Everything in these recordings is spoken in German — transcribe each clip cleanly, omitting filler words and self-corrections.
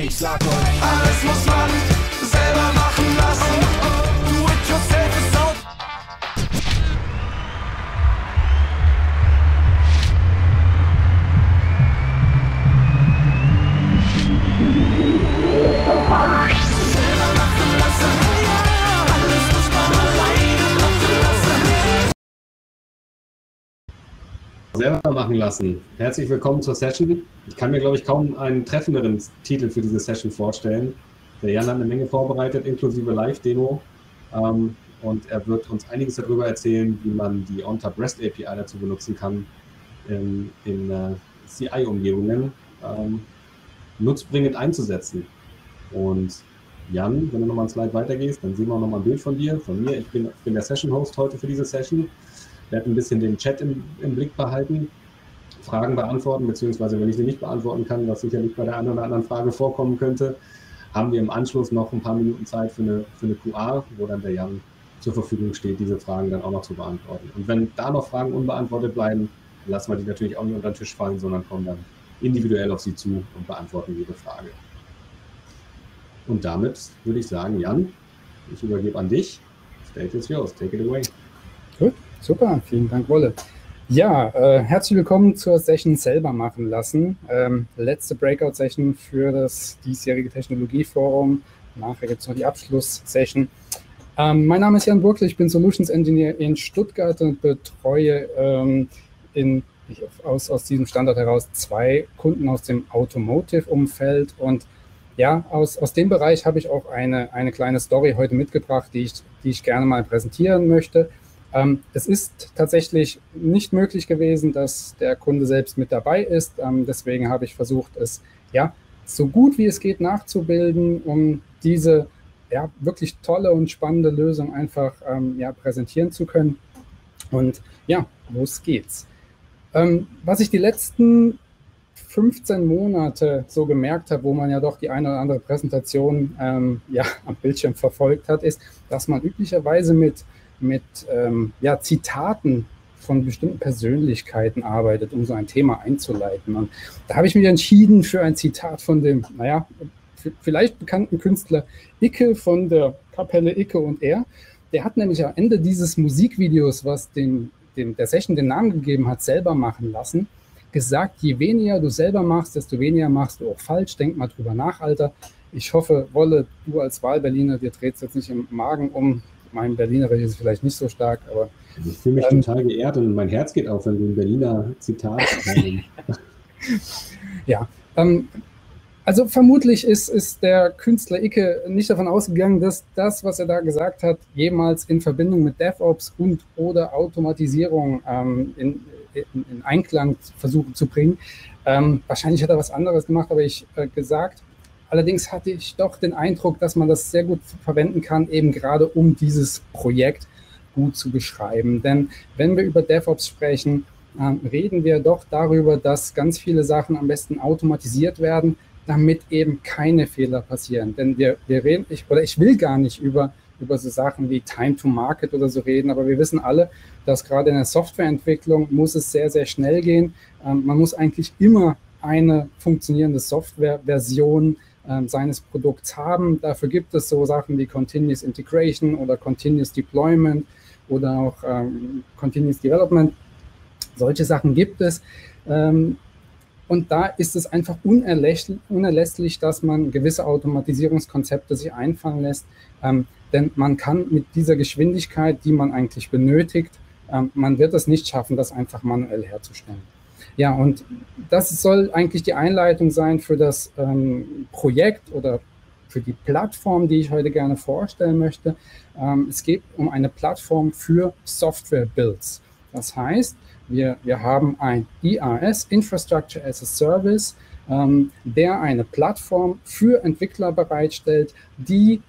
Ich sag euch, alles muss man selber machen lassen. Do it yourself is out. Selber machen lassen. Alles muss man alleine machen lassen. Selber machen lassen. Herzlich willkommen zur Session. Ich kann mir, glaube ich, kaum einen treffenderen Titel für diese Session vorstellen. Der Jan hat eine Menge vorbereitet, inklusive Live-Demo. Und er wird uns einiges darüber erzählen, wie man die ONTAP REST API dazu benutzen kann in CI-Umgebungen, nutzbringend einzusetzen. Und Jan, wenn du nochmal ein Slide weitergehst, dann sehen wir nochmal ein Bild von dir, von mir. Ich bin der Session-Host heute für diese Session. Ich werde ein bisschen den Chat im Blick behalten. Fragen beantworten, beziehungsweise wenn ich sie nicht beantworten kann, was sicherlich bei der einen oder anderen Frage vorkommen könnte, haben wir im Anschluss noch ein paar Minuten Zeit für eine QA, wo dann der Jan zur Verfügung steht, diese Fragen dann auch noch zu beantworten. Und wenn da noch Fragen unbeantwortet bleiben, lassen wir die natürlich auch nicht unter den Tisch fallen, sondern kommen dann individuell auf sie zu und beantworten jede Frage. Und damit würde ich sagen, Jan, ich übergebe an dich. State is yours, take it away. Gut, super, vielen Dank, Wolle. Ja, herzlich willkommen zur Session selber machen lassen. Letzte Breakout-Session für das diesjährige Technologieforum. Nachher gibt es noch die Abschluss-Session. Mein Name ist Jan Burkl, ich bin Solutions Engineer in Stuttgart und betreue aus diesem Standort heraus zwei Kunden aus dem Automotive-Umfeld. Und ja, aus dem Bereich habe ich auch eine kleine Story heute mitgebracht, die ich gerne mal präsentieren möchte. Es ist tatsächlich nicht möglich gewesen, dass der Kunde selbst mit dabei ist. Deswegen habe ich versucht, es ja so gut wie es geht nachzubilden, um diese ja wirklich tolle und spannende Lösung einfach ja, präsentieren zu können. Und ja, los geht's. Was ich die letzten 15 Monate so gemerkt habe, wo man ja doch die eine oder andere Präsentation ja, am Bildschirm verfolgt hat, ist, dass man üblicherweise mit ja, Zitaten von bestimmten Persönlichkeiten arbeitet, um so ein Thema einzuleiten. Und da habe ich mich entschieden für ein Zitat von dem, naja, vielleicht bekannten Künstler Icke von der Kapelle Icke und er. Der hat nämlich am Ende dieses Musikvideos, was der Session den Namen gegeben hat, selber machen lassen, gesagt, je weniger du selber machst, desto weniger machst du auch falsch. Denk mal drüber nach, Alter. Ich hoffe, Wolle, du als Wahlberliner, dir dreht es jetzt nicht im Magen um. Mein Berliner ist vielleicht nicht so stark, aber... Also ich fühle mich total geehrt und mein Herz geht auf, wenn du ein Berliner Zitat... Ja, also vermutlich ist der Künstler Icke nicht davon ausgegangen, dass das, was er da gesagt hat, jemals in Verbindung mit DevOps und oder Automatisierung in Einklang versuchen zu bringen. Wahrscheinlich hat er was anderes gemacht, aber ich gesagt... Allerdings hatte ich doch den Eindruck, dass man das sehr gut verwenden kann, eben gerade um dieses Projekt gut zu beschreiben. Denn wenn wir über DevOps sprechen, reden wir doch darüber, dass ganz viele Sachen am besten automatisiert werden, damit eben keine Fehler passieren. Denn wir reden, ich will gar nicht über so Sachen wie Time to Market oder so reden, aber wir wissen alle, dass gerade in der Softwareentwicklung muss es sehr, sehr schnell gehen. Man muss eigentlich immer eine funktionierende Softwareversion seines Produkts haben. Dafür gibt es so Sachen wie Continuous Integration oder Continuous Deployment oder auch Continuous Development. Solche Sachen gibt es. Und da ist es einfach unerlässlich, dass man gewisse Automatisierungskonzepte sich einfallen lässt. Denn man kann mit dieser Geschwindigkeit, die man eigentlich benötigt, man wird es nicht schaffen, das einfach manuell herzustellen. Ja, und das soll eigentlich die Einleitung sein für das Projekt oder für die Plattform, die ich heute gerne vorstellen möchte. Es geht um eine Plattform für Software-Builds. Das heißt, wir haben ein IaaS, Infrastructure as a Service, der eine Plattform für Entwickler bereitstellt, die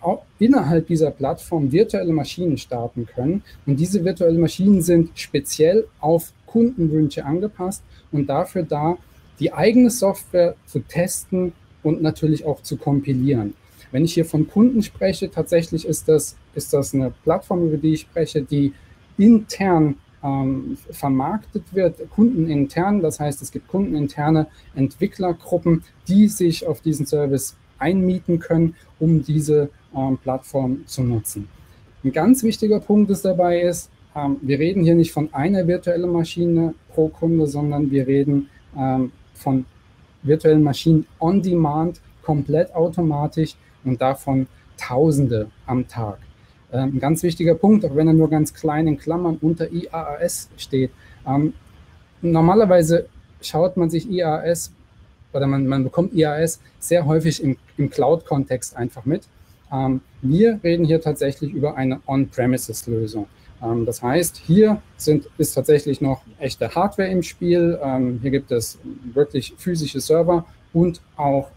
auch innerhalb dieser Plattform virtuelle Maschinen starten können. Und diese virtuellen Maschinen sind speziell auf Kundenwünsche angepasst und dafür da, die eigene Software zu testen und natürlich auch zu kompilieren. Wenn ich hier von Kunden spreche, tatsächlich ist das eine Plattform, über die ich spreche, die intern vermarktet wird, kundenintern. Das heißt, es gibt kundeninterne Entwicklergruppen, die sich auf diesen Service einmieten können, um diese Plattform zu nutzen. Ein ganz wichtiger Punkt ist dabei ist, wir reden hier nicht von einer virtuellen Maschine pro Kunde, sondern wir reden von virtuellen Maschinen on demand, komplett automatisch und davon Tausende am Tag. Ein ganz wichtiger Punkt, auch wenn er nur ganz klein in Klammern unter IaaS steht. Normalerweise schaut man sich IaaS oder man bekommt IaaS sehr häufig im Cloud-Kontext einfach mit. Wir reden hier tatsächlich über eine On-Premises-Lösung. Das heißt, hier ist tatsächlich noch echte Hardware im Spiel. Hier gibt es wirklich physische Server und auch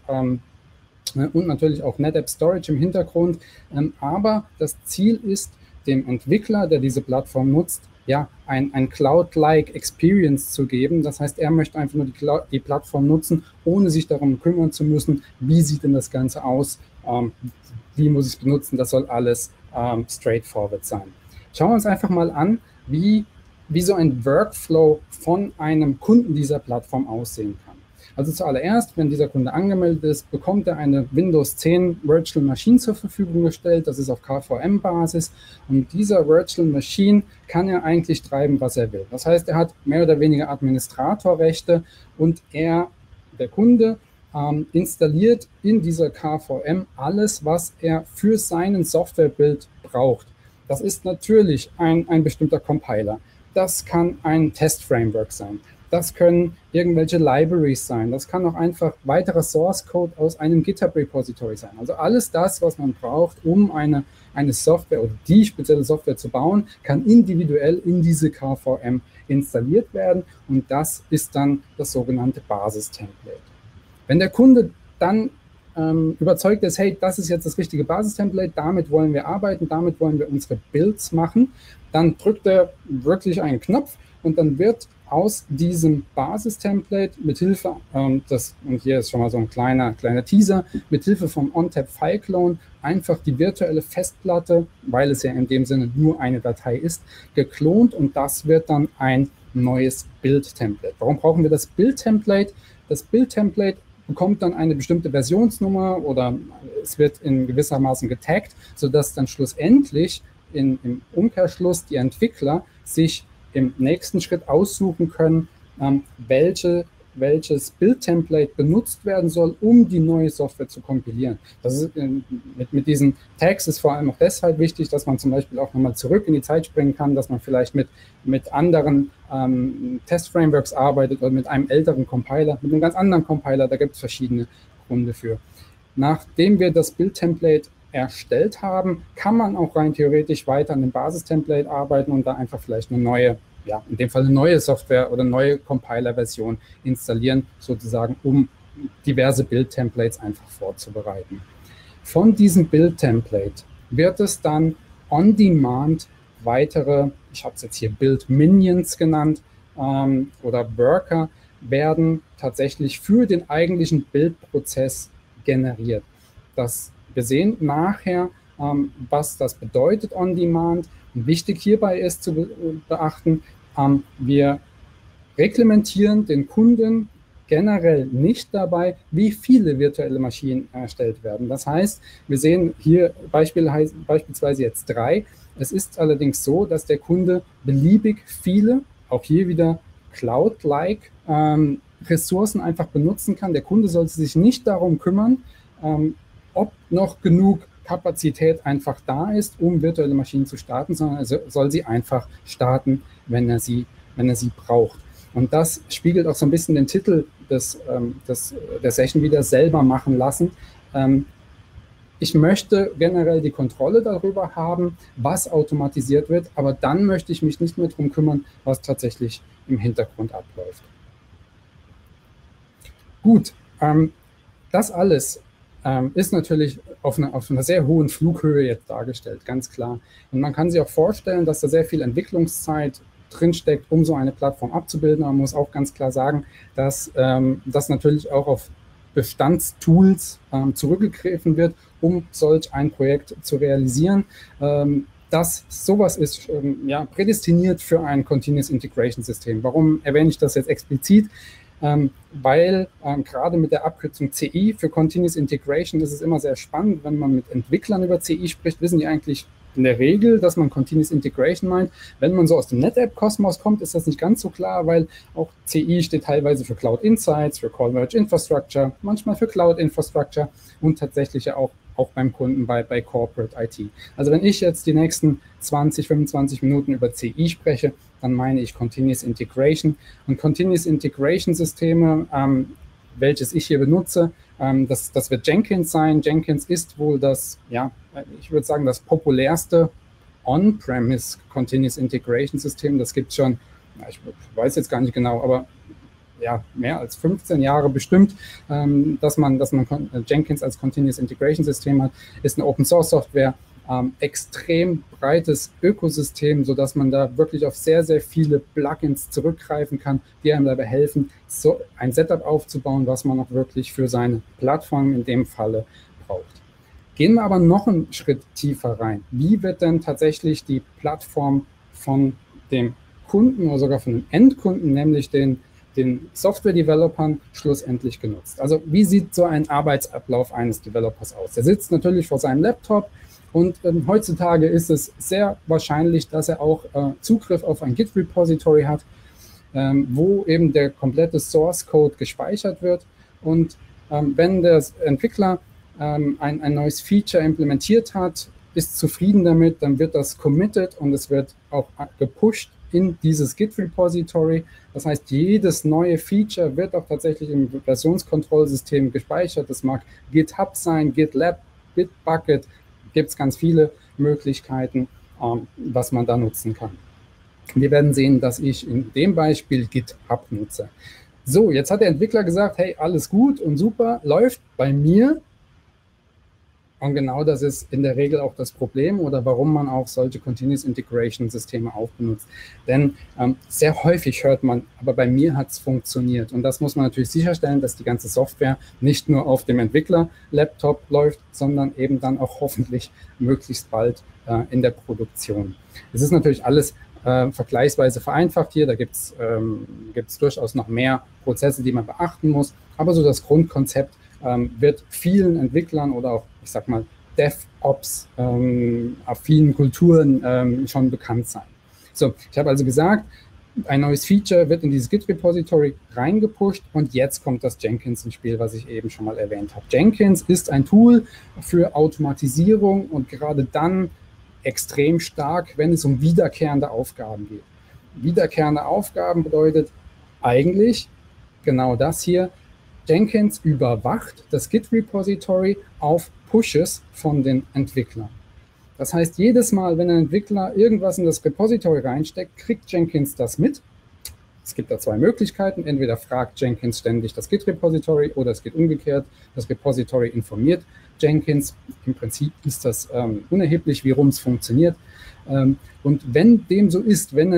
und natürlich auch NetApp Storage im Hintergrund. Aber das Ziel ist, dem Entwickler, der diese Plattform nutzt, ja, ein Cloud-like Experience zu geben. Das heißt, er möchte einfach nur die Plattform nutzen, ohne sich darum kümmern zu müssen, wie sieht denn das Ganze aus, wie muss ich es benutzen, das soll alles straightforward sein. Schauen wir uns einfach mal an, wie so ein Workflow von einem Kunden dieser Plattform aussehen kann. Also zuallererst, wenn dieser Kunde angemeldet ist, bekommt er eine Windows 10 Virtual Machine zur Verfügung gestellt. Das ist auf KVM-Basis. Und mit dieser Virtual Machine kann er eigentlich treiben, was er will. Das heißt, er hat mehr oder weniger Administratorrechte und der Kunde, installiert in dieser KVM alles, was er für seinen Softwarebuild braucht. Das ist natürlich ein bestimmter Compiler. Das kann ein Test-Framework sein. Das können irgendwelche Libraries sein. Das kann auch einfach weiterer Source-Code aus einem GitHub-Repository sein. Also alles das, was man braucht, um eine Software oder die spezielle Software zu bauen, kann individuell in diese KVM installiert werden. Und das ist dann das sogenannte Basistemplate. Wenn der Kunde dann überzeugt ist, hey, das ist jetzt das richtige Basistemplate, damit wollen wir arbeiten, damit wollen wir unsere Builds machen, dann drückt er wirklich einen Knopf und dann wird aus diesem Basistemplate mit Hilfe, und hier ist schon mal so ein kleiner Teaser, mit Hilfe vom ONTAP File Clone einfach die virtuelle Festplatte, weil es ja in dem Sinne nur eine Datei ist, geklont und das wird dann ein neues Build-Template. Warum brauchen wir das Build-Template? Das Build-Template bekommt dann eine bestimmte Versionsnummer oder es wird in gewissermaßen getaggt, sodass dann schlussendlich im Umkehrschluss die Entwickler sich im nächsten Schritt aussuchen können, welches Build-Template benutzt werden soll, um die neue Software zu kompilieren. Das ist mit diesen Tags ist vor allem auch deshalb wichtig, dass man zum Beispiel auch nochmal zurück in die Zeit springen kann, dass man vielleicht mit anderen Test-Frameworks arbeitet oder mit einem älteren Compiler, mit einem ganz anderen Compiler, da gibt es verschiedene Gründe für. Nachdem wir das Build-Template erstellt haben, kann man auch rein theoretisch weiter an dem Basistemplate arbeiten und da einfach vielleicht eine neue, ja, in dem Fall eine neue Software oder neue Compiler-Version installieren, sozusagen, um diverse Build-Templates einfach vorzubereiten. Von diesem Build-Template wird es dann on demand weitere, ich habe es jetzt hier Build-Minions genannt, oder Worker werden tatsächlich für den eigentlichen Build-Prozess generiert. Wir sehen nachher, was das bedeutet on demand. Und wichtig hierbei ist zu beachten, wir reglementieren den Kunden generell nicht dabei, wie viele virtuelle Maschinen erstellt werden. Das heißt, wir sehen hier beispielsweise jetzt 3. Es ist allerdings so, dass der Kunde beliebig viele, auch hier wieder Cloud-like, Ressourcen einfach benutzen kann. Der Kunde sollte sich nicht darum kümmern, ob noch genug Kapazität einfach da ist, um virtuelle Maschinen zu starten, sondern er soll sie einfach starten, wenn er sie braucht. Und das spiegelt auch so ein bisschen den Titel der Session wieder selber machen lassen. Ich möchte generell die Kontrolle darüber haben, was automatisiert wird, aber dann möchte ich mich nicht mehr darum kümmern, was tatsächlich im Hintergrund abläuft. Gut, das alles ist natürlich auf einer sehr hohen Flughöhe jetzt dargestellt, ganz klar. Und man kann sich auch vorstellen, dass da sehr viel Entwicklungszeit drinsteckt, um so eine Plattform abzubilden. Man muss auch ganz klar sagen, dass das natürlich auch auf Bestandstools zurückgegriffen wird, um solch ein Projekt zu realisieren. dass sowas ist ja, prädestiniert für ein Continuous Integration System. Warum erwähne ich das jetzt explizit? Weil gerade mit der Abkürzung CI für Continuous Integration ist es immer sehr spannend, wenn man mit Entwicklern über CI spricht, wissen die eigentlich in der Regel, dass man Continuous Integration meint. Wenn man so aus dem NetApp-Kosmos kommt, ist das nicht ganz so klar, weil auch CI steht teilweise für Cloud Insights, für Converged Infrastructure, manchmal für Cloud Infrastructure und tatsächlich ja auch beim Kunden bei Corporate IT. Also wenn ich jetzt die nächsten 20, 25 Minuten über CI spreche, dann meine ich Continuous Integration. Und Continuous Integration Systeme, welches ich hier benutze, das wird Jenkins sein. Jenkins ist wohl das, ja, ich würde sagen, das populärste On-Premise Continuous Integration System. Das gibt es schon, ich weiß jetzt gar nicht genau, aber ja, mehr als 15 Jahre bestimmt, dass man Jenkins als Continuous Integration System hat, ist eine Open-Source-Software, extrem breites Ökosystem, sodass man da wirklich auf sehr, sehr viele Plugins zurückgreifen kann, die einem dabei helfen, so ein Setup aufzubauen, was man auch wirklich für seine Plattform in dem Falle braucht. Gehen wir aber noch einen Schritt tiefer rein. Wie wird denn tatsächlich die Plattform von dem Kunden oder sogar von dem Endkunden, nämlich den Software-Developern, schlussendlich genutzt? Also wie sieht so ein Arbeitsablauf eines Developers aus? Der sitzt natürlich vor seinem Laptop und heutzutage ist es sehr wahrscheinlich, dass er auch Zugriff auf ein Git-Repository hat, wo eben der komplette Source-Code gespeichert wird. Und wenn der Entwickler ein neues Feature implementiert hat, ist zufrieden damit, dann wird das committed und es wird auch gepusht in dieses Git-Repository. Das heißt, jedes neue Feature wird auch tatsächlich im Versionskontrollsystem gespeichert. Das mag GitHub sein, GitLab, Bitbucket, gibt es ganz viele Möglichkeiten, was man da nutzen kann. Wir werden sehen, dass ich in dem Beispiel GitHub nutze. So, jetzt hat der Entwickler gesagt, hey, alles gut und super, läuft bei mir. Und genau das ist in der Regel auch das Problem oder warum man auch solche Continuous Integration Systeme auch benutzt. Denn sehr häufig hört man, aber bei mir hat es funktioniert. Und das muss man natürlich sicherstellen, dass die ganze Software nicht nur auf dem Entwickler-Laptop läuft, sondern eben dann auch hoffentlich möglichst bald in der Produktion. Es ist natürlich alles vergleichsweise vereinfacht hier. Da gibt es durchaus noch mehr Prozesse, die man beachten muss. Aber so das Grundkonzept wird vielen Entwicklern oder auch, ich sag mal, DevOps-affinen Kulturen schon bekannt sein. So, ich habe also gesagt, ein neues Feature wird in dieses Git-Repository reingepusht und jetzt kommt das Jenkins ins Spiel, was ich eben schon mal erwähnt habe. Jenkins ist ein Tool für Automatisierung und gerade dann extrem stark, wenn es um wiederkehrende Aufgaben geht. Wiederkehrende Aufgaben bedeutet eigentlich genau das hier. Jenkins überwacht das Git-Repository auf Pushes von den Entwicklern. Das heißt, jedes Mal, wenn ein Entwickler irgendwas in das Repository reinsteckt, kriegt Jenkins das mit. Es gibt da zwei Möglichkeiten. Entweder fragt Jenkins ständig das Git-Repository oder es geht umgekehrt. Das Repository informiert Jenkins. Im Prinzip ist das unerheblich, wie rum es funktioniert. Und wenn dem so ist, wenn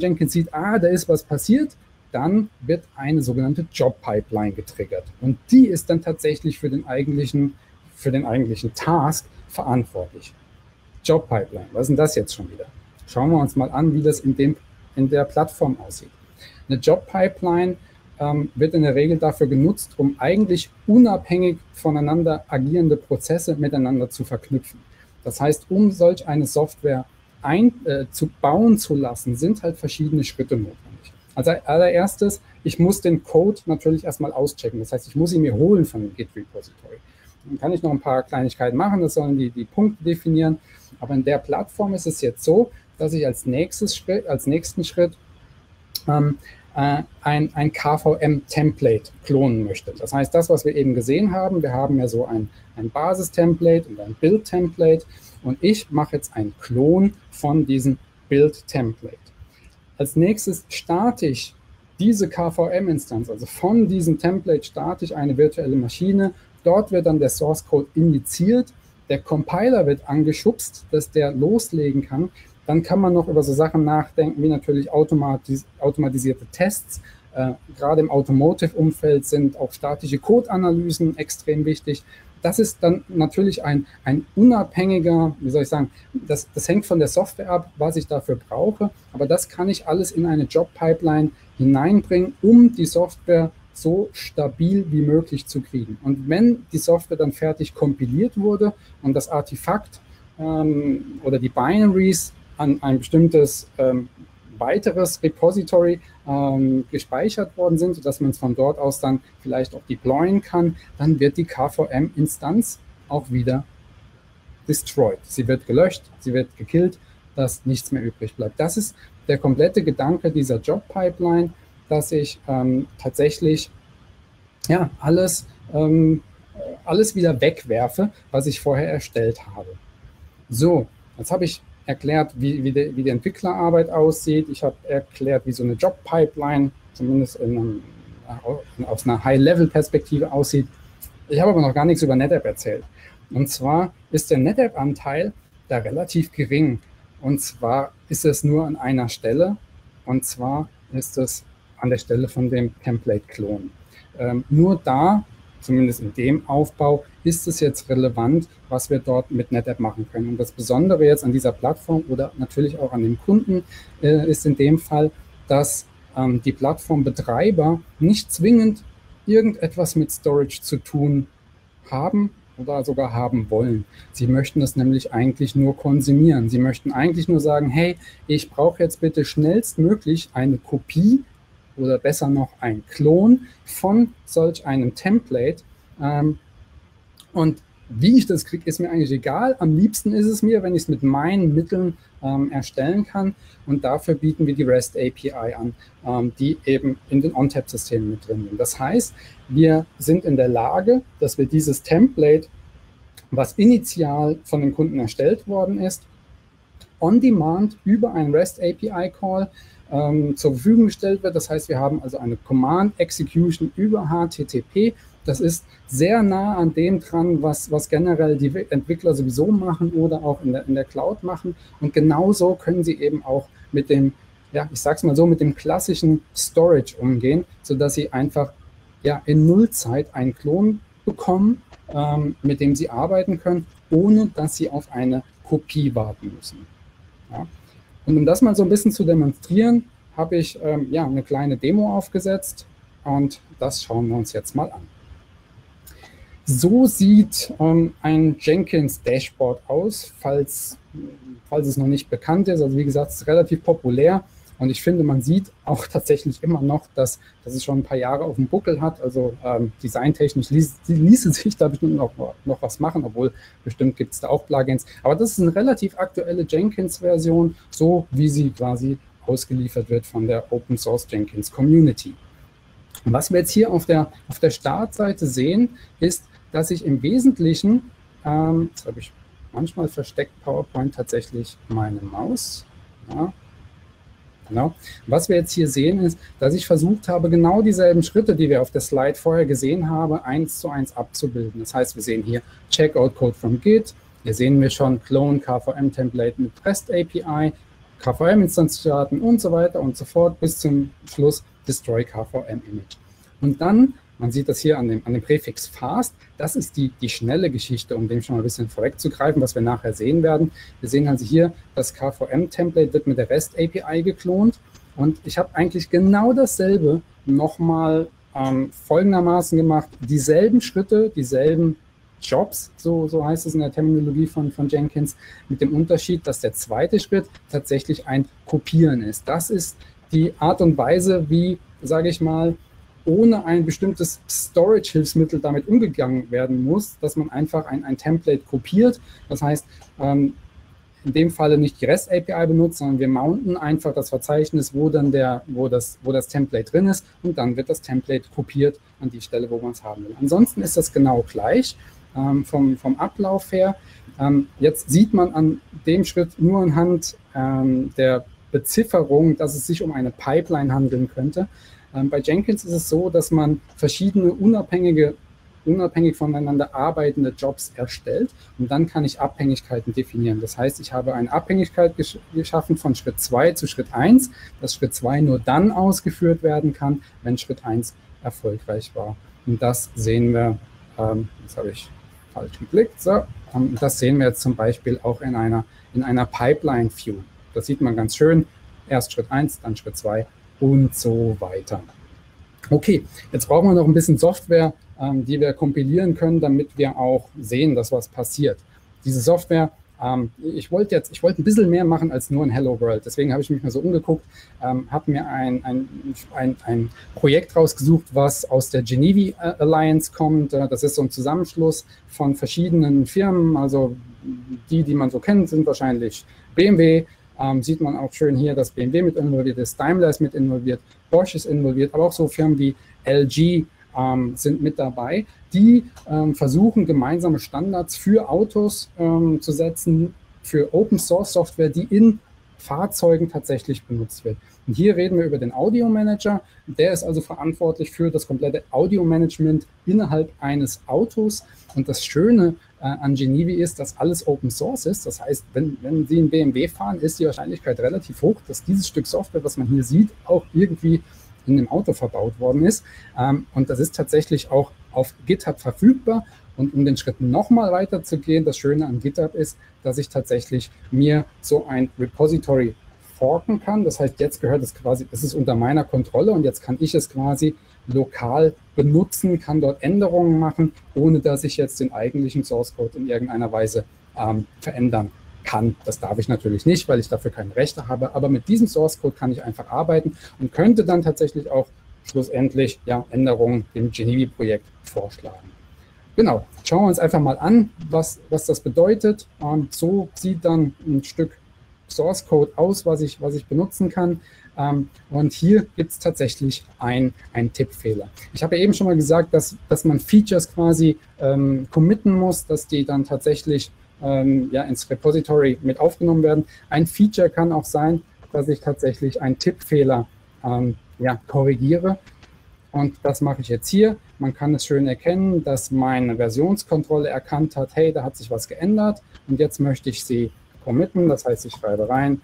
Jenkins sieht, ah, da ist was passiert, dann wird eine sogenannte Job-Pipeline getriggert. Und die ist dann tatsächlich für den eigentlichen Task verantwortlich. Job-Pipeline, was ist denn das jetzt schon wieder? Schauen wir uns mal an, wie das in der Plattform aussieht. Eine Job-Pipeline wird in der Regel dafür genutzt, um eigentlich unabhängig voneinander agierende Prozesse miteinander zu verknüpfen. Das heißt, um solch eine Software bauen zu lassen, sind halt verschiedene Schritte notwendig. Als allererstes, ich muss den Code natürlich erstmal auschecken. Das heißt, ich muss ihn mir holen von dem Git-Repository. Dann kann ich noch ein paar Kleinigkeiten machen, das sollen die Punkte definieren. Aber in der Plattform ist es jetzt so, dass ich als nächsten Schritt ein KVM-Template klonen möchte. Das heißt, das, was wir eben gesehen haben, wir haben ja so ein Basis-Template und ein Build-Template. Und ich mache jetzt einen Klon von diesem Build-Template. Als nächstes starte ich diese KVM-Instanz, also von diesem Template starte ich eine virtuelle Maschine. Dort wird dann der Source-Code injiziert, der Compiler wird angeschubst, dass der loslegen kann. Dann kann man noch über so Sachen nachdenken, wie natürlich automatisierte Tests. Gerade im Automotive-Umfeld sind auch statische Code-Analysen extrem wichtig. Das ist dann natürlich ein unabhängiger, wie soll ich sagen, das hängt von der Software ab, was ich dafür brauche, aber das kann ich alles in eine Job-Pipeline hineinbringen, um die Software so stabil wie möglich zu kriegen. Und wenn die Software dann fertig kompiliert wurde und das Artefakt oder die Binaries an ein bestimmtes weiteres Repository gespeichert worden sind, sodass man es von dort aus dann vielleicht auch deployen kann, dann wird die KVM-Instanz auch wieder destroyed. Sie wird gelöscht, sie wird gekillt, dass nichts mehr übrig bleibt. Das ist der komplette Gedanke dieser Job-Pipeline, dass ich tatsächlich ja, alles wieder wegwerfe, was ich vorher erstellt habe. So, jetzt habe ich erklärt, wie die Entwicklerarbeit aussieht. Ich habe erklärt, wie so eine Job-Pipeline zumindest aus einer High-Level-Perspektive aussieht. Ich habe aber noch gar nichts über NetApp erzählt. Und zwar ist der NetApp-Anteil da relativ gering. Und zwar ist es nur an einer Stelle. Und zwar ist es an der Stelle von dem Template-Klon. Nur da, zumindest in dem Aufbau, ist es jetzt relevant, was wir dort mit NetApp machen können. Und das Besondere jetzt an dieser Plattform oder natürlich auch an dem Kunden ist in dem Fall, dass die Plattformbetreiber nicht zwingend irgendetwas mit Storage zu tun haben oder sogar haben wollen. Sie möchten das nämlich eigentlich nur konsumieren. Sie möchten eigentlich nur sagen, hey, ich brauche jetzt bitte schnellstmöglich eine Kopie oder besser noch ein Klon von solch einem Template. Und wie ich das kriege, ist mir eigentlich egal. Am liebsten ist es mir, wenn ich es mit meinen Mitteln erstellen kann. Und dafür bieten wir die REST API an, die eben in den ONTAP-Systemen mit drin sind. Das heißt, wir sind in der Lage, dass wir dieses Template, was initial von den Kunden erstellt worden ist, on demand über einen REST API Call zur Verfügung gestellt wird. Das heißt, wir haben also eine Command-Execution über HTTP. Das ist sehr nah an dem dran, was generell die Entwickler sowieso machen oder auch in der Cloud machen. Und genauso können sie eben auch mit dem, ja, ich sag's mal so, mit dem klassischen Storage umgehen, sodass sie einfach ja, in Nullzeit einen Klon bekommen, mit dem sie arbeiten können, ohne dass sie auf eine Kopie warten müssen. Ja. Und um das mal so ein bisschen zu demonstrieren, habe ich ja, eine kleine Demo aufgesetzt und das schauen wir uns jetzt mal an. So sieht ein Jenkins-Dashboard aus, falls es noch nicht bekannt ist. Also wie gesagt, es ist relativ populär und ich finde, man sieht auch tatsächlich immer noch, dass es schon ein paar Jahre auf dem Buckel hat. Also designtechnisch ließe sich da bestimmt noch was machen, obwohl bestimmt gibt es da auch Plugins. Aber das ist eine relativ aktuelle Jenkins-Version, so wie sie quasi ausgeliefert wird von der Open-Source-Jenkins-Community. Und was wir jetzt hier auf der Startseite sehen, ist, dass ich im Wesentlichen, jetzt habe ich manchmal versteckt PowerPoint tatsächlich meine Maus, ja, genau. Was wir jetzt hier sehen, ist, dass ich versucht habe, genau dieselben Schritte, die wir auf der Slide vorher gesehen haben, 1:1 abzubilden. Das heißt, wir sehen hier Checkout-Code from Git, hier sehen wir schon Clone KVM-Template mit REST-API, KVM-Instanzdaten und so weiter und so fort bis zum Schluss Destroy KVM Image. Und dann, man sieht das hier an dem Präfix Fast, das ist die schnelle Geschichte, um dem schon mal ein bisschen vorwegzugreifen, was wir nachher sehen werden. Wir sehen also hier, das KVM-Template wird mit der REST-API geklont und ich habe eigentlich genau dasselbe nochmal folgendermaßen gemacht. Dieselben Schritte, dieselben Jobs, so heißt es in der Terminologie von Jenkins, mit dem Unterschied, dass der zweite Schritt tatsächlich ein Kopieren ist. Das ist die Art und Weise, wie, sage ich mal, ohne ein bestimmtes Storage-Hilfsmittel damit umgegangen werden muss, dass man einfach ein Template kopiert. Das heißt, in dem Falle nicht die REST-API benutzt, sondern wir mounten einfach das Verzeichnis, wo das Template drin ist und dann wird das Template kopiert an die Stelle, wo man es haben will. Ansonsten ist das genau gleich vom Ablauf her. Jetzt sieht man an dem Schritt nur anhand der Bezifferung, dass es sich um eine Pipeline handeln könnte. Bei Jenkins ist es so, dass man verschiedene unabhängig voneinander arbeitende Jobs erstellt und dann kann ich Abhängigkeiten definieren. Das heißt, ich habe eine Abhängigkeit geschaffen von Schritt 2 zu Schritt 1, dass Schritt 2 nur dann ausgeführt werden kann, wenn Schritt 1 erfolgreich war. Und das sehen wir, jetzt habe ich falsch geklickt. So. Und das sehen wir jetzt zum Beispiel auch in einer Pipeline-View. Das sieht man ganz schön. Erst Schritt 1, dann Schritt 2 und so weiter. Okay, jetzt brauchen wir noch ein bisschen Software, die wir kompilieren können, damit wir auch sehen, dass was passiert. Diese Software, ich wollte ein bisschen mehr machen als nur ein Hello World. Deswegen habe ich mich mal so umgeguckt, habe mir ein Projekt rausgesucht, was aus der Genivi Alliance kommt. Das ist so ein Zusammenschluss von verschiedenen Firmen. Also die man so kennt, sind wahrscheinlich BMW. Sieht man auch schön hier, dass BMW mit involviert ist, Daimler ist mit involviert, Bosch ist involviert, aber auch so Firmen wie LG sind mit dabei, die versuchen, gemeinsame Standards für Autos zu setzen, für Open-Source-Software, die in Fahrzeugen tatsächlich benutzt wird. Und hier reden wir über den Audio-Manager. Der ist also verantwortlich für das komplette Audio-Management innerhalb eines Autos. Und das Schöne an Genivi ist, dass alles Open Source ist. Das heißt, wenn Sie einen BMW fahren, ist die Wahrscheinlichkeit relativ hoch, dass dieses Stück Software, was man hier sieht, auch irgendwie in dem Auto verbaut worden ist. Und das ist tatsächlich auch auf GitHub verfügbar. Und um den Schritt nochmal weiter zu gehen, das Schöne an GitHub ist, dass ich tatsächlich mir so ein Repository forken kann. Das heißt, jetzt gehört es quasi, es ist unter meiner Kontrolle und jetzt kann ich es quasi lokal benutzen, kann dort Änderungen machen, ohne dass ich jetzt den eigentlichen Source Code in irgendeiner Weise verändern kann. Das darf ich natürlich nicht, weil ich dafür keine Rechte habe, aber mit diesem Source Code kann ich einfach arbeiten und könnte dann tatsächlich auch schlussendlich ja, Änderungen im Genivi-Projekt vorschlagen. Genau, schauen wir uns einfach mal an, was das bedeutet. Und so sieht dann ein Stück Source Code aus, was ich benutzen kann. Und hier gibt es tatsächlich einen Tippfehler. Ich habe ja eben schon mal gesagt, dass man Features quasi committen muss, dass die dann tatsächlich ja, ins Repository mit aufgenommen werden. Ein Feature kann auch sein, dass ich tatsächlich einen Tippfehler ja, korrigiere. Und das mache ich jetzt hier. Man kann es schön erkennen, dass meine Versionskontrolle erkannt hat, hey, da hat sich was geändert und jetzt möchte ich sie committen. Das heißt, ich schreibe rein,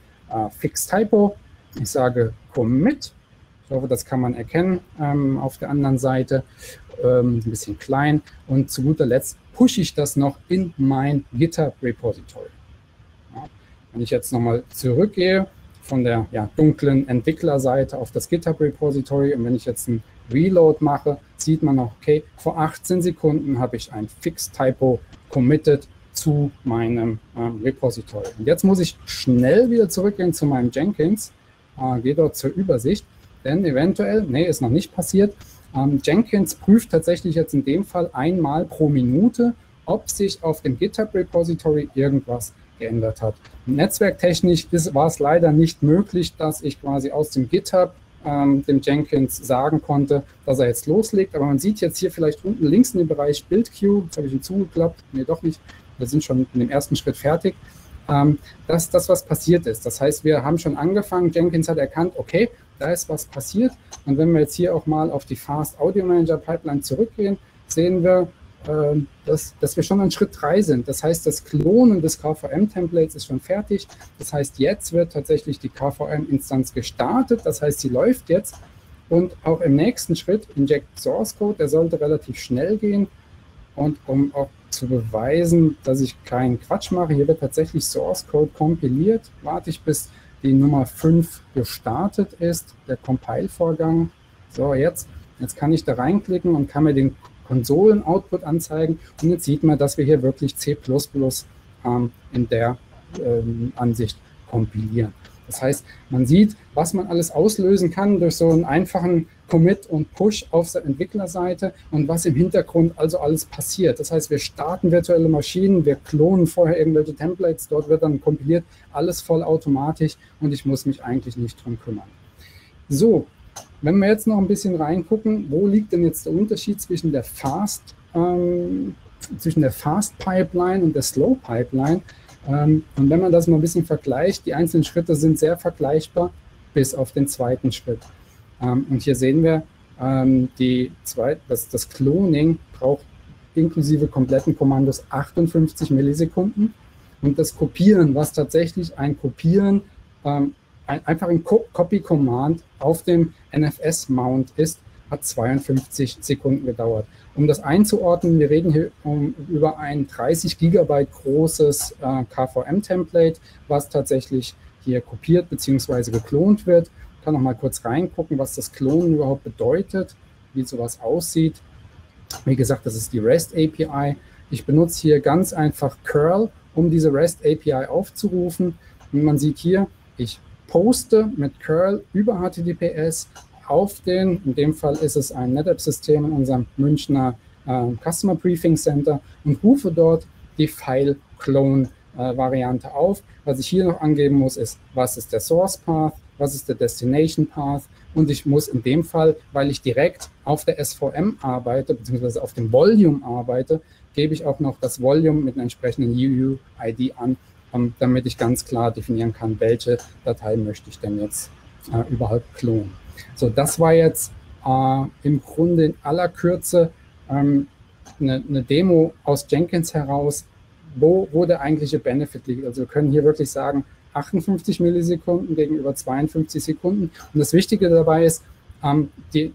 fix typo. Ich sage commit. Ich hoffe, das kann man erkennen auf der anderen Seite. Ein bisschen klein. Und zu guter Letzt pushe ich das noch in mein GitHub-Repository. Ja. Wenn ich jetzt nochmal zurückgehe von der ja, dunklen Entwicklerseite auf das GitHub-Repository und wenn ich jetzt ein Reload mache, sieht man noch, okay, vor 18 Sekunden habe ich ein Fix-Typo committed zu meinem Repository. Und jetzt muss ich schnell wieder zurückgehen zu meinem Jenkins, gehe dort zur Übersicht, denn eventuell, nee, ist noch nicht passiert, Jenkins prüft tatsächlich jetzt in dem Fall einmal pro Minute, ob sich auf dem GitHub-Repository irgendwas geändert hat. Netzwerktechnisch war es leider nicht möglich, dass ich quasi aus dem GitHub dem Jenkins sagen konnte, dass er jetzt loslegt. Aber man sieht jetzt hier vielleicht unten links in dem Bereich Build Queue, jetzt habe ich ihn zugeklappt, nee, doch nicht, wir sind schon in dem ersten Schritt fertig, dass das, was passiert ist. Das heißt, wir haben schon angefangen, Jenkins hat erkannt, okay, da ist was passiert. Und wenn wir jetzt hier auch mal auf die Fast Audio Manager Pipeline zurückgehen, sehen wir, dass wir schon an Schritt 3 sind. Das heißt, das Klonen des KVM-Templates ist schon fertig. Das heißt, jetzt wird tatsächlich die KVM-Instanz gestartet. Das heißt, sie läuft jetzt. Und auch im nächsten Schritt, Inject Source Code, der sollte relativ schnell gehen. Und um auch zu beweisen, dass ich keinen Quatsch mache, hier wird tatsächlich Source Code kompiliert. Warte ich, bis die Nummer 5 gestartet ist, der Compile-Vorgang. So, jetzt kann ich da reinklicken und kann mir den Konsolen-Output anzeigen und jetzt sieht man, dass wir hier wirklich C++ in der Ansicht kompilieren. Das heißt, man sieht, was man alles auslösen kann durch so einen einfachen Commit und Push auf der Entwicklerseite und was im Hintergrund also alles passiert. Das heißt, wir starten virtuelle Maschinen, wir klonen vorher irgendwelche Templates, dort wird dann kompiliert, alles vollautomatisch und ich muss mich eigentlich nicht drum kümmern. So. Wenn wir jetzt noch ein bisschen reingucken, wo liegt denn jetzt der Unterschied zwischen der Fast Pipeline und der Slow Pipeline? Und wenn man das mal ein bisschen vergleicht, die einzelnen Schritte sind sehr vergleichbar bis auf den zweiten Schritt. Und hier sehen wir, das Cloning braucht inklusive kompletten Kommandos 58 Millisekunden und das Kopieren, was tatsächlich ein Kopieren einfach ein Copy-Command auf dem NFS-Mount ist, hat 52 Sekunden gedauert. Um das einzuordnen, wir reden hier über ein 30 GB großes KVM-Template, was tatsächlich hier kopiert bzw. geklont wird. Ich kann noch mal kurz reingucken, was das Klonen überhaupt bedeutet, wie sowas aussieht. Wie gesagt, das ist die REST API. Ich benutze hier ganz einfach curl, um diese REST API aufzurufen. Und man sieht hier, ich poste mit curl über HTTPS auf den, in dem Fall ist es ein NetApp-System in unserem Münchner Customer Briefing Center, und rufe dort die File-Clone-Variante auf. Was ich hier noch angeben muss, ist, was ist der Source-Path, was ist der Destination-Path, und ich muss in dem Fall, weil ich direkt auf der SVM arbeite, beziehungsweise auf dem Volume arbeite, gebe ich auch noch das Volume mit einer entsprechenden UUID an, damit ich ganz klar definieren kann, welche Datei möchte ich denn jetzt überhaupt klonen. So, das war jetzt im Grunde in aller Kürze eine Demo aus Jenkins heraus, wo der eigentliche Benefit liegt. Also wir können hier wirklich sagen, 58 Millisekunden gegenüber 52 Sekunden. Und das Wichtige dabei ist, die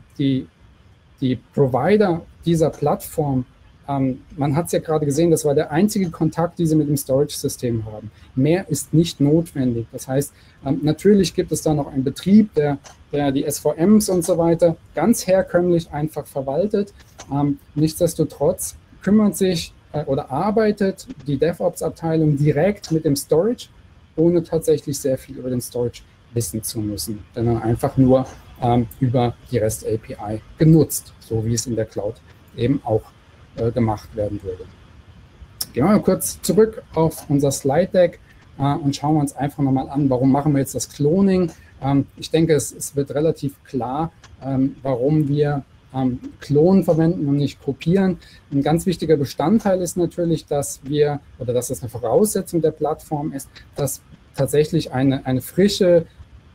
Provider dieser Plattform, man hat es ja gerade gesehen, das war der einzige Kontakt, den sie mit dem Storage-System haben. Mehr ist nicht notwendig. Das heißt, natürlich gibt es da noch einen Betrieb, der die SVMs und so weiter ganz herkömmlich einfach verwaltet. Nichtsdestotrotz kümmert sich oder arbeitet die DevOps-Abteilung direkt mit dem Storage, ohne tatsächlich sehr viel über den Storage wissen zu müssen, sondern einfach nur über die REST-API genutzt, so wie es in der Cloud eben auch gemacht werden würde. Gehen wir mal kurz zurück auf unser Slide-Deck und schauen wir uns einfach nochmal an, warum machen wir jetzt das Cloning. Ich denke, es wird relativ klar, warum wir Klonen verwenden und nicht kopieren. Ein ganz wichtiger Bestandteil ist natürlich, dass das eine Voraussetzung der Plattform ist, dass tatsächlich eine frische,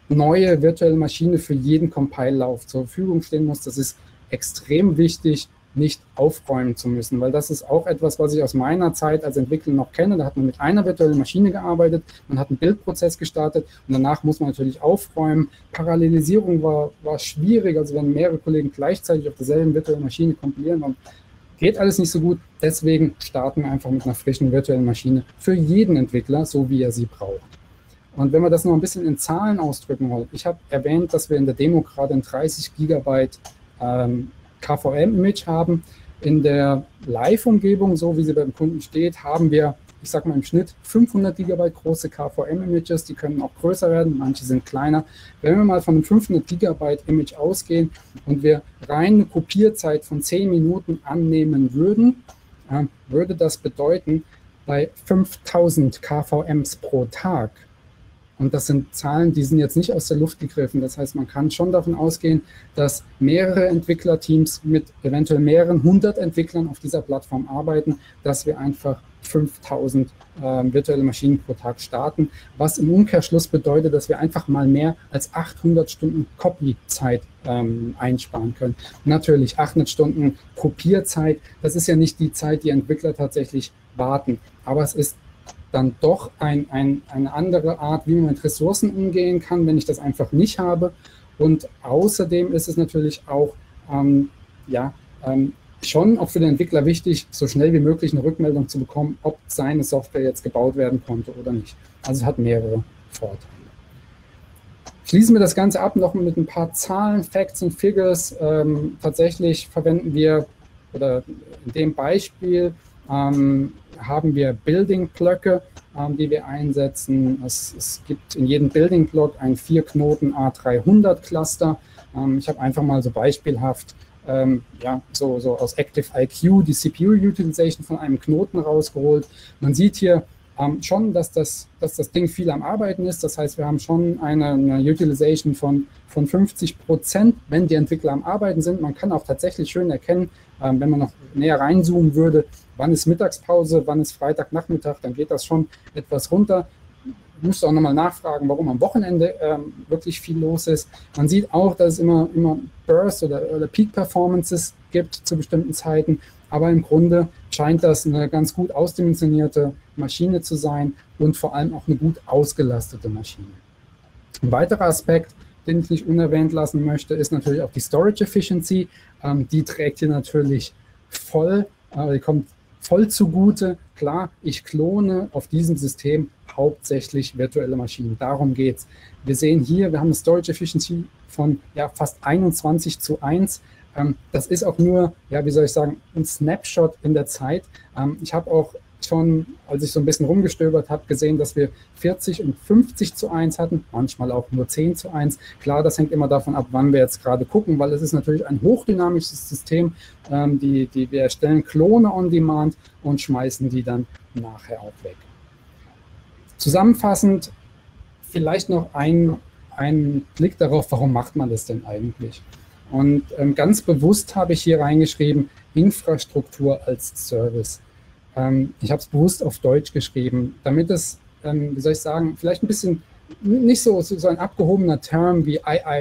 neue virtuelle Maschine für jeden Compile-Lauf zur Verfügung stehen muss. Das ist extrem wichtig, nicht aufräumen zu müssen, weil das ist auch etwas, was ich aus meiner Zeit als Entwickler noch kenne. Da hat man mit einer virtuellen Maschine gearbeitet, man hat einen Bildprozess gestartet und danach muss man natürlich aufräumen. Parallelisierung war schwierig, also wenn mehrere Kollegen gleichzeitig auf derselben virtuellen Maschine kompilieren, dann geht alles nicht so gut. Deswegen starten wir einfach mit einer frischen virtuellen Maschine für jeden Entwickler, so wie er sie braucht. Und wenn wir das noch ein bisschen in Zahlen ausdrücken wollen, ich habe erwähnt, dass wir in der Demo gerade ein 30 Gigabyte KVM-Image haben. In der Live-Umgebung, so wie sie beim Kunden steht, haben wir, ich sag mal im Schnitt, 500 GB große KVM-Images, die können auch größer werden, manche sind kleiner. Wenn wir mal von einem 500 GB Image ausgehen und wir rein eine Kopierzeit von 10 Minuten annehmen würden, würde das bedeuten, bei 5000 KVMs pro Tag, und das sind Zahlen, die sind jetzt nicht aus der Luft gegriffen. Das heißt, man kann schon davon ausgehen, dass mehrere Entwicklerteams mit eventuell mehreren 100 Entwicklern auf dieser Plattform arbeiten, dass wir einfach 5000 virtuelle Maschinen pro Tag starten, was im Umkehrschluss bedeutet, dass wir einfach mal mehr als 800 Stunden Copy-Zeit einsparen können. Natürlich 800 Stunden Kopierzeit, das ist ja nicht die Zeit, die Entwickler tatsächlich warten, aber es ist dann doch eine andere Art, wie man mit Ressourcen umgehen kann, wenn ich das einfach nicht habe. Und außerdem ist es natürlich auch schon auch für den Entwickler wichtig, so schnell wie möglich eine Rückmeldung zu bekommen, ob seine Software jetzt gebaut werden konnte oder nicht. Also es hat mehrere Vorteile. Schließen wir das Ganze ab noch mit ein paar Zahlen, Facts und Figures. Tatsächlich verwenden wir, oder in dem Beispiel, haben wir Building-Blöcke, die wir einsetzen. Es gibt in jedem Building-Block ein 4-Knoten A300-Cluster. Ich habe einfach mal so beispielhaft so aus Active IQ die CPU-Utilization von einem Knoten rausgeholt. Man sieht hier schon, dass das Ding viel am Arbeiten ist. Das heißt, wir haben schon eine Utilization von 50%, wenn die Entwickler am Arbeiten sind. Man kann auch tatsächlich schön erkennen, wenn man noch näher reinzoomen würde, wann ist Mittagspause, wann ist Freitagnachmittag, dann geht das schon etwas runter. Ich müsste auch nochmal nachfragen, warum am Wochenende wirklich viel los ist. Man sieht auch, dass es immer Bursts oder Peak-Performances gibt zu bestimmten Zeiten, aber im Grunde scheint das eine ganz gut ausdimensionierte Maschine zu sein und vor allem auch eine gut ausgelastete Maschine. Ein weiterer Aspekt, den ich nicht unerwähnt lassen möchte, ist natürlich auch die Storage Efficiency. Die trägt hier natürlich voll, aber die kommt voll zugute. Klar, ich klone auf diesem System hauptsächlich virtuelle Maschinen. Darum geht es. Wir sehen hier, wir haben eine Storage Efficiency von fast 21:1. Das ist auch nur, wie soll ich sagen, ein Snapshot in der Zeit. Ich habe auch schon, als ich so ein bisschen rumgestöbert habe, gesehen, dass wir 40 und 50:1 hatten, manchmal auch nur 10:1. Klar, das hängt immer davon ab, wann wir jetzt gerade gucken, weil es ist natürlich ein hochdynamisches System. Wir erstellen Klone on Demand und schmeißen die dann nachher auch weg. Zusammenfassend vielleicht noch ein Blick darauf, warum macht man das denn eigentlich? Und ganz bewusst habe ich hier reingeschrieben, Infrastruktur als Service. Ich habe es bewusst auf Deutsch geschrieben, damit es, wie soll ich sagen, vielleicht ein bisschen nicht so ein abgehobener Term wie IaaS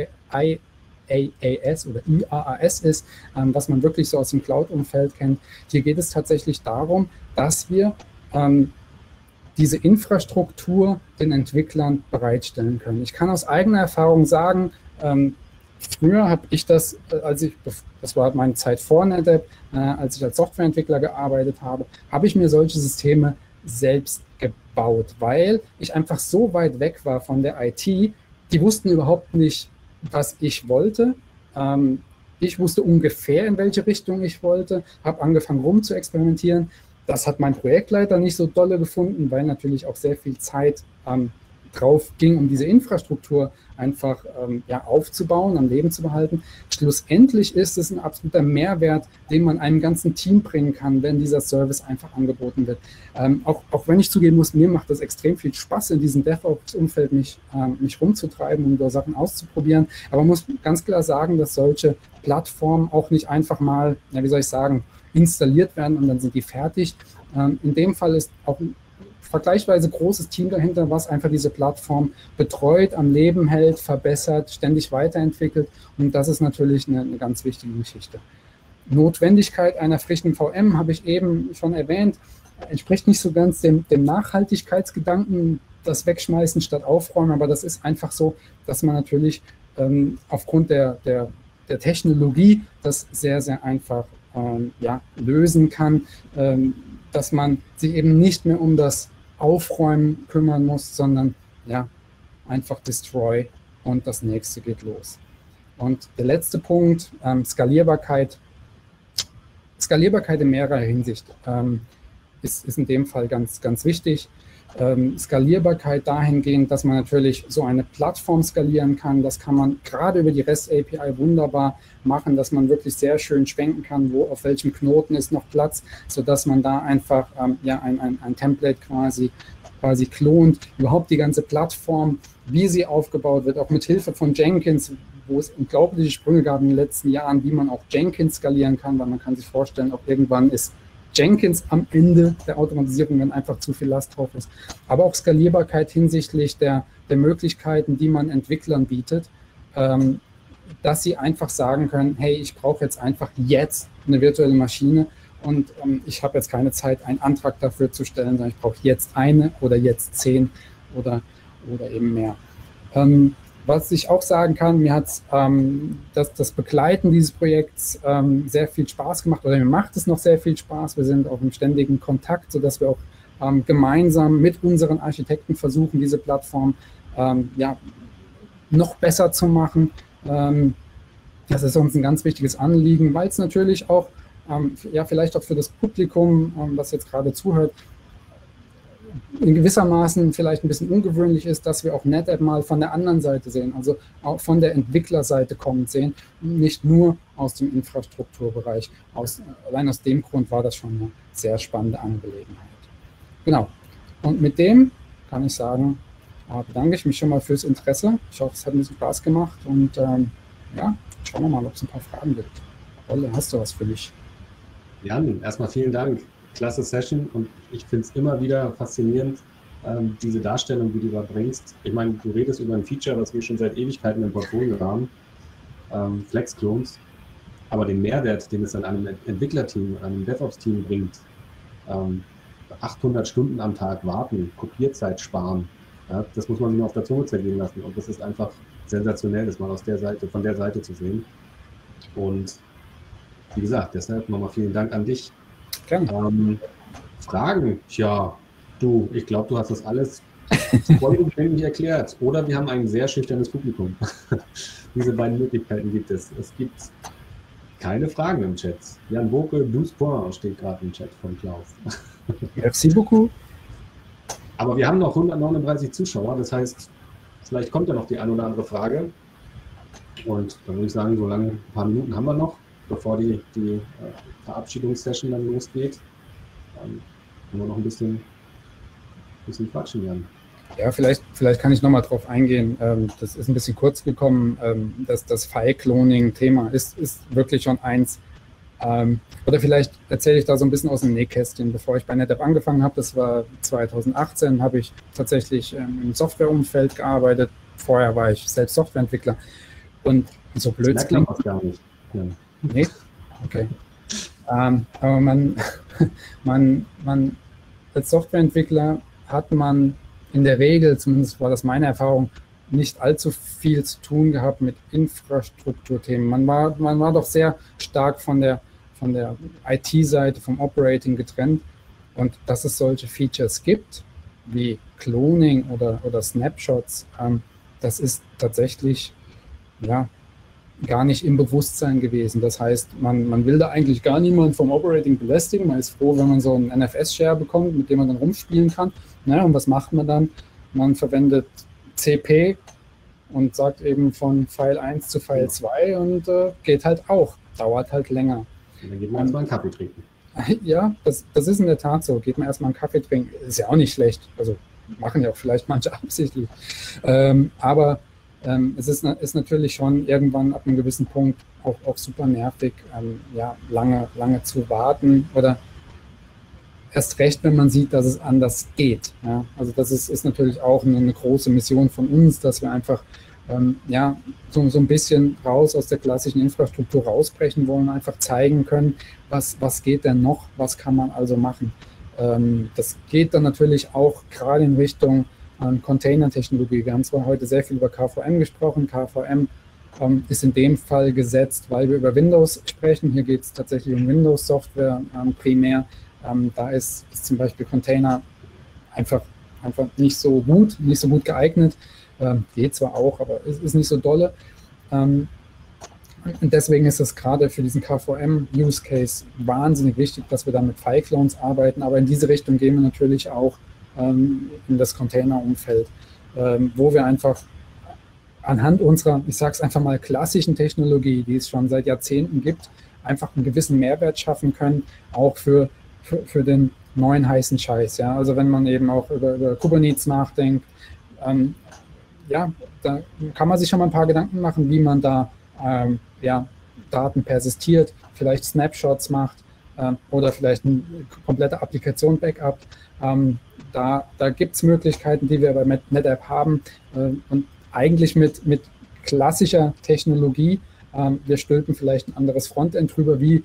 oder IaaS ist, was man wirklich so aus dem Cloud-Umfeld kennt. Hier geht es tatsächlich darum, dass wir diese Infrastruktur den Entwicklern bereitstellen können. Ich kann aus eigener Erfahrung sagen, früher habe ich das, das war meine Zeit vor NetApp, als ich als Softwareentwickler gearbeitet habe, ich mir solche Systeme selbst gebaut, weil ich einfach so weit weg war von der IT. Die wussten überhaupt nicht, was ich wollte. Ich wusste ungefähr, in welche Richtung ich wollte, habe angefangen rum zu experimentieren. Das hat mein Projektleiter nicht so dolle gefunden, weil natürlich auch sehr viel Zeit drauf ging, um diese Infrastruktur einfach aufzubauen, am Leben zu behalten. Schlussendlich ist es ein absoluter Mehrwert, den man einem ganzen Team bringen kann, wenn dieser Service einfach angeboten wird. Auch wenn ich zugeben muss, mir macht das extrem viel Spaß, in diesem DevOps-Umfeld mich rumzutreiben und da Sachen auszuprobieren. Aber man muss ganz klar sagen, dass solche Plattformen auch nicht einfach mal, wie soll ich sagen, installiert werden und dann sind die fertig. In dem Fall ist auch ein vergleichsweise großes Team dahinter, was einfach diese Plattform betreut, am Leben hält, verbessert, ständig weiterentwickelt. Und das ist natürlich eine ganz wichtige Geschichte. Notwendigkeit einer frischen VM, habe ich eben schon erwähnt, entspricht nicht so ganz dem Nachhaltigkeitsgedanken, das Wegschmeißen statt Aufräumen. Aber das ist einfach so, dass man natürlich aufgrund der Technologie das sehr, sehr einfach lösen kann, dass man sich eben nicht mehr um das Aufräumen kümmern muss, sondern einfach destroy und das nächste geht los. Und der letzte Punkt, Skalierbarkeit. Skalierbarkeit in mehrerer Hinsicht ist in dem Fall ganz, ganz wichtig. Skalierbarkeit dahingehend, dass man natürlich so eine Plattform skalieren kann. Das kann man gerade über die REST API wunderbar machen, dass man wirklich sehr schön schwenken kann, wo auf welchem Knoten ist noch Platz, sodass man da einfach ein Template quasi klont. Überhaupt die ganze Plattform, wie sie aufgebaut wird, auch mit Hilfe von Jenkins, wo es unglaubliche Sprünge gab in den letzten Jahren, wie man auch Jenkins skalieren kann, weil man kann sich vorstellen, auch irgendwann ist Jenkins am Ende der Automatisierung, wenn einfach zu viel Last drauf ist. Aber auch Skalierbarkeit hinsichtlich der Möglichkeiten, die man Entwicklern bietet, dass sie einfach sagen können, hey, ich brauche jetzt einfach eine virtuelle Maschine und ich habe jetzt keine Zeit, einen Antrag dafür zu stellen, sondern ich brauche jetzt eine oder jetzt 10 oder eben mehr. Was ich auch sagen kann, mir hat das Begleiten dieses Projekts sehr viel Spaß gemacht, oder mir macht es noch sehr viel Spaß. Wir sind auch im ständigen Kontakt, sodass wir auch gemeinsam mit unseren Architekten versuchen, diese Plattform noch besser zu machen. Das ist uns ein ganz wichtiges Anliegen, weil es natürlich auch, vielleicht auch für das Publikum, das jetzt gerade zuhört, in gewissermaßen vielleicht ein bisschen ungewöhnlich ist, dass wir auch NetApp mal von der anderen Seite sehen, also auch von der Entwicklerseite kommend sehen, nicht nur aus dem Infrastrukturbereich. Allein aus dem Grund war das schon eine sehr spannende Angelegenheit. Genau. Und mit dem kann ich sagen, bedanke ich mich schon mal fürs Interesse. Ich hoffe, es hat ein bisschen Spaß gemacht und schauen wir mal, ob es ein paar Fragen gibt. Olle, hast du was für mich? Jan, erstmal vielen Dank. Klasse Session und ich finde es immer wieder faszinierend, diese Darstellung, wie du da bringst. Ich meine, du redest über ein Feature, was wir schon seit Ewigkeiten im Portfolio haben, Flex Clones, aber den Mehrwert, den es an einem Entwicklerteam, an einem DevOps-Team bringt, 800 Stunden am Tag warten, Kopierzeit sparen, ja, das muss man sich noch auf der Zunge zergehen lassen und das ist einfach sensationell, das mal von der Seite zu sehen und wie gesagt, deshalb nochmal vielen Dank an dich. Fragen? Tja, du, ich glaube, du hast das alles vollumfänglich erklärt. Oder wir haben ein sehr schüchternes Publikum. Diese beiden Möglichkeiten gibt es. Es gibt keine Fragen im Chat. Jan Burkl, 12 points steht gerade im Chat von Klaus. Merci beaucoup. Aber wir haben noch 139 Zuschauer, das heißt, vielleicht kommt ja noch die eine oder andere Frage. Und dann würde ich sagen, so lange, ein paar Minuten haben wir noch, bevor die Verabschiedungssession dann losgeht. Dann können wir noch ein bisschen quatschen werden. Ja, vielleicht kann ich nochmal drauf eingehen. Das ist ein bisschen kurz gekommen, dass das File-Cloning-Thema ist wirklich schon eins. Oder vielleicht erzähle ich da so ein bisschen aus dem Nähkästchen. Bevor ich bei NetApp angefangen habe, das war 2018, habe ich tatsächlich im Softwareumfeld gearbeitet. Vorher war ich selbst Softwareentwickler. Und so blöd klingt das gar nicht. Ja. Nee? Okay. Aber man als Softwareentwickler hat man in der Regel, zumindest war das meine Erfahrung, nicht allzu viel zu tun gehabt mit Infrastrukturthemen. Man war doch sehr stark von der IT-Seite, vom Operating getrennt. Und dass es solche Features gibt, wie Cloning oder Snapshots, das ist tatsächlich ja gar nicht im Bewusstsein gewesen. Das heißt, man will da eigentlich gar niemanden vom Operating belästigen. Man ist froh, wenn man so einen NFS-Share bekommt, mit dem man dann rumspielen kann. Na, und was macht man dann? Man verwendet CP und sagt eben von File 1 zu File 2 und geht halt auch. Dauert halt länger. Und dann geht man erstmal einen Kaffee trinken. Ja, das ist in der Tat so. Geht man erstmal einen Kaffee trinken, ist ja auch nicht schlecht. Also machen ja auch vielleicht manche absichtlich. Es ist natürlich schon irgendwann ab einem gewissen Punkt auch super nervig, ja, lange zu warten oder erst recht, wenn man sieht, dass es anders geht. Ja? Also das ist natürlich auch eine große Mission von uns, dass wir einfach ja, so ein bisschen raus aus der klassischen Infrastruktur rausbrechen wollen, einfach zeigen können, was geht denn noch, was kann man also machen. Das geht dann natürlich auch gerade in Richtung Container-Technologie. Wir haben zwar heute sehr viel über KVM gesprochen. KVM ist in dem Fall gesetzt, weil wir über Windows sprechen. Hier geht es tatsächlich um Windows-Software primär. Da ist zum Beispiel Container einfach nicht so gut geeignet. Geht zwar auch, aber ist nicht so dolle. Und deswegen ist es gerade für diesen KVM-Use-Case wahnsinnig wichtig, dass wir da mit File-Clones arbeiten. Aber in diese Richtung gehen wir natürlich auch in das Container-Umfeld, wo wir einfach anhand unserer, ich sage es einfach mal, klassischen Technologie, die es schon seit Jahrzehnten gibt, einfach einen gewissen Mehrwert schaffen können, auch für den neuen heißen Scheiß. Ja? Also wenn man eben auch über Kubernetes nachdenkt, ja, da kann man sich schon mal ein paar Gedanken machen, wie man da ja, Daten persistiert, vielleicht Snapshots macht oder vielleicht eine komplette Applikation Backup. Da gibt es Möglichkeiten, die wir bei NetApp haben und eigentlich mit klassischer Technologie. Wir stülpen vielleicht ein anderes Frontend drüber, wie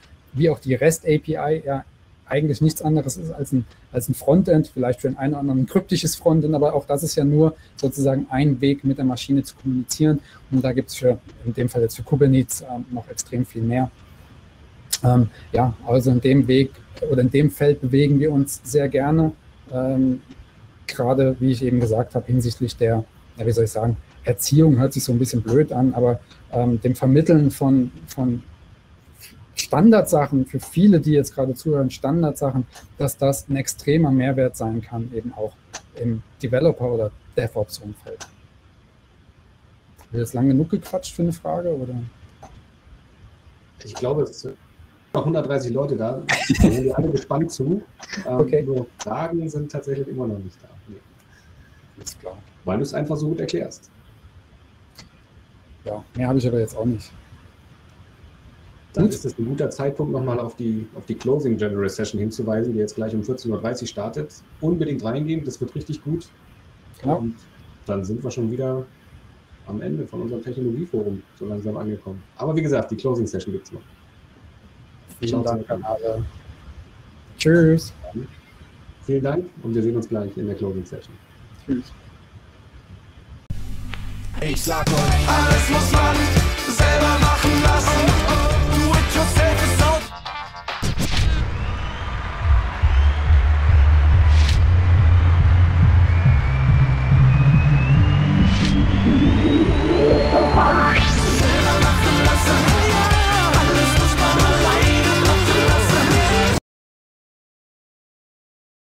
auch die REST API ja eigentlich nichts anderes ist als ein Frontend, vielleicht für den einen oder anderen ein kryptisches Frontend, aber auch das ist ja nur sozusagen ein Weg, mit der Maschine zu kommunizieren. Und da gibt es in dem Fall jetzt für Kubernetes noch extrem viel mehr. Ja, also in dem Weg oder in dem Feld bewegen wir uns sehr gerne. Gerade, wie ich eben gesagt habe, hinsichtlich der, ja, wie soll ich sagen, Erziehung hört sich so ein bisschen blöd an, aber dem Vermitteln von Standardsachen, für viele, die jetzt gerade zuhören, Standardsachen, dass das ein extremer Mehrwert sein kann, eben auch im Developer- oder DevOps-Umfeld. Haben wir jetzt lang genug gequatscht für eine Frage? Oder? Ich glaube, es sind noch 130 Leute da. Da sind wir alle gespannt zu. Okay. Nur Fragen sind tatsächlich immer noch nicht da. Nee. Ist klar. Weil du es einfach so gut erklärst. Ja, mehr habe ich aber jetzt auch nicht. Dann ist es ein guter Zeitpunkt, nochmal auf die Closing General Session hinzuweisen, die jetzt gleich um 14:30 Uhr startet. Unbedingt reingehen, das wird richtig gut. Genau. Und dann sind wir schon wieder am Ende von unserem Technologieforum so langsam angekommen. Aber wie gesagt, die Closing Session gibt es noch. Vielen Dank an alle. Tschüss. Vielen Dank und wir sehen uns gleich in der Closing Session. Tschüss. Ich sag euch, alles muss man selber machen lassen.